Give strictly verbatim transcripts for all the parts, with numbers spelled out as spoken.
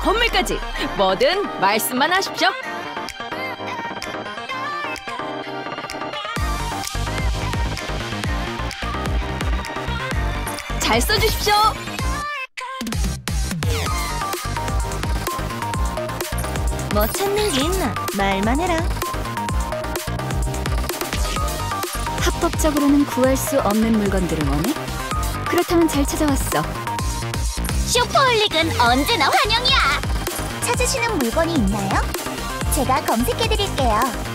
건물까지 뭐든 말씀만 하십시오. 잘 써주십시오. 뭐 찾는 게 있나? 말만 해라. 합법적으로는 구할 수 없는 물건들을 원해? 그렇다면 잘 찾아왔어. 슈퍼홀릭은 언제나 환영이야. 찾으시는 물건이 있나요? 제가 검색해드릴게요.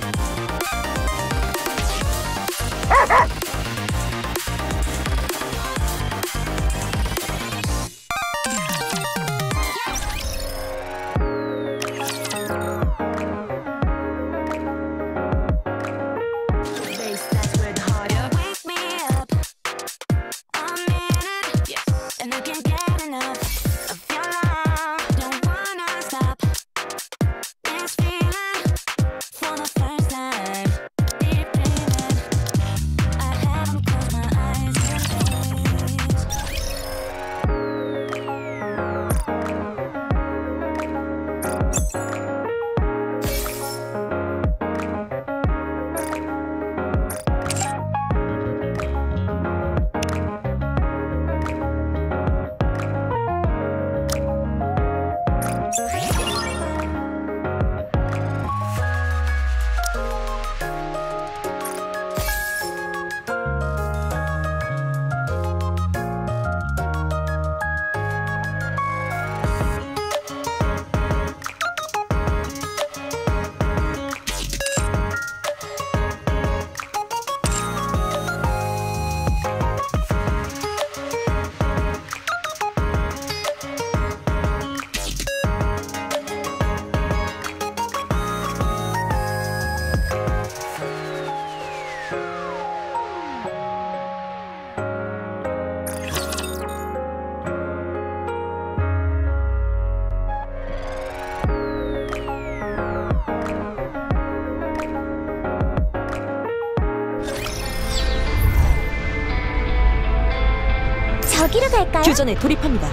교전에 돌입합니다.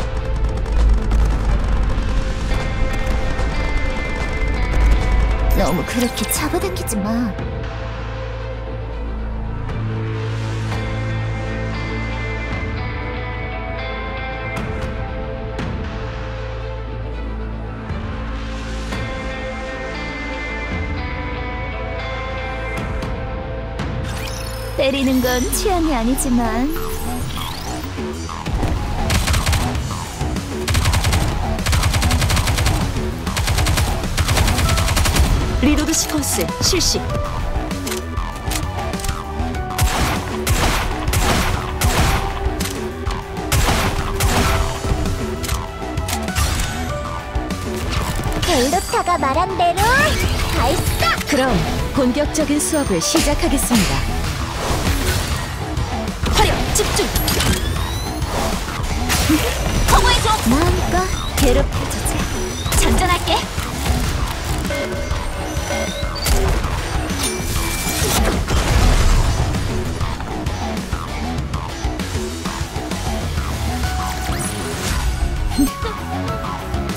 너무 그렇게 잡아당기지 마. 때리는 건 취향이 아니지만 리로드 시퀀스 실시. 벨로타가 말한 대로 다 했어! 그럼 본격적인 수업을 시작하겠습니다. 화력 집중! 커버해줘! 마음껏 괴롭혀주자. 장전할게!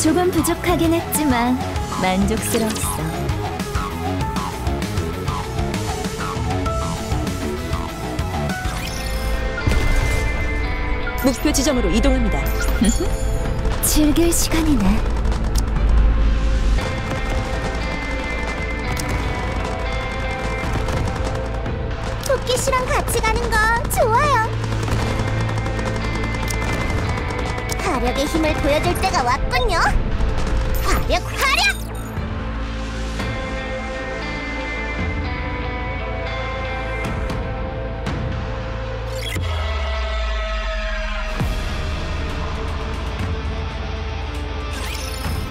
조금 부족하긴 했지만 만족스러웠어. 목표 지점으로 이동합니다. 즐길 시간이네. 토끼 씨랑 같이 가는 거 좋아요. 화력의 힘을 보여줄 때가 왔군요. 화력, 화력!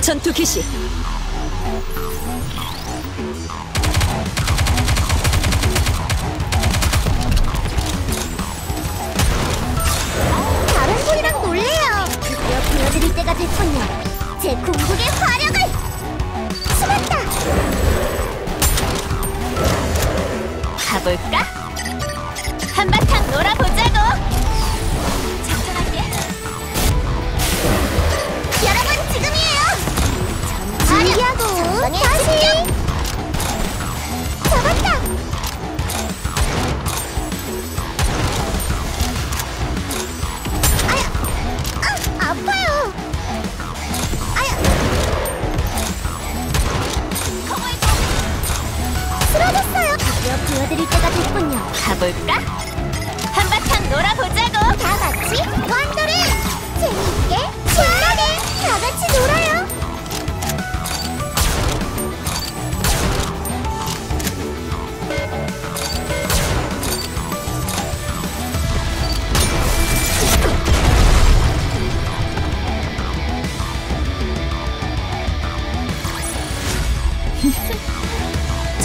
전투 개시. 드릴 때가 됐군요. 제 궁극의 화력을! 숨었다! 가볼까? 한바탕 놀아보자고! 작전할게! 여러분 지금이에요!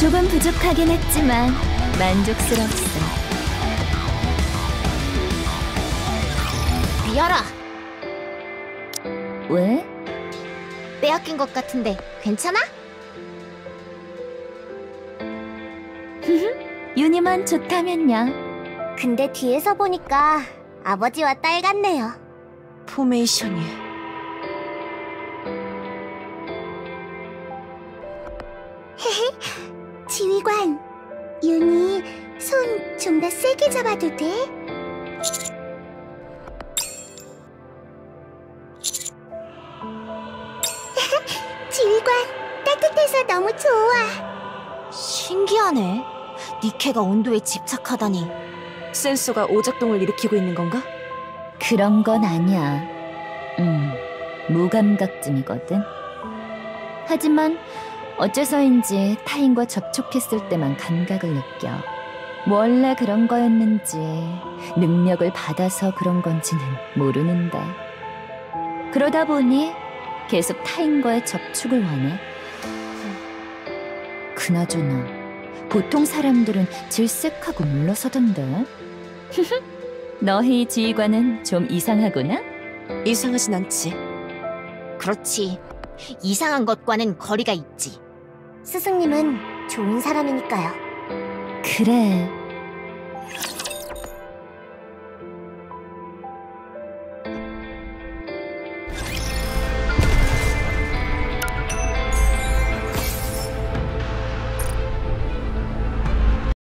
조금 부족하긴 했지만 만족스러웠어. 미아라! 왜? 빼앗긴 것 같은데 괜찮아? 유니만 좋다면요. 근데 뒤에서 보니까 아버지와 딸 같네요. 포메이션이... 지휘관, 유니 손 좀 더 세게 잡아도 돼? 지휘관, 따뜻해서 너무 좋아. 신기하네. 니케가 온도에 집착하다니. 센서가 오작동을 일으키고 있는 건가? 그런 건 아니야. 음, 무감각증이거든. 하지만 어째서인지 타인과 접촉했을 때만 감각을 느껴. 원래 그런 거였는지 능력을 받아서 그런 건지는 모르는데, 그러다 보니 계속 타인과의 접촉을 원해. 그나저나 보통 사람들은 질색하고 물러서던데. 너희 지휘관은 좀 이상하구나? 이상하진 않지. 그렇지. 이상한 것과는 거리가 있지. 스승님은 좋은 사람이니까요. 그래.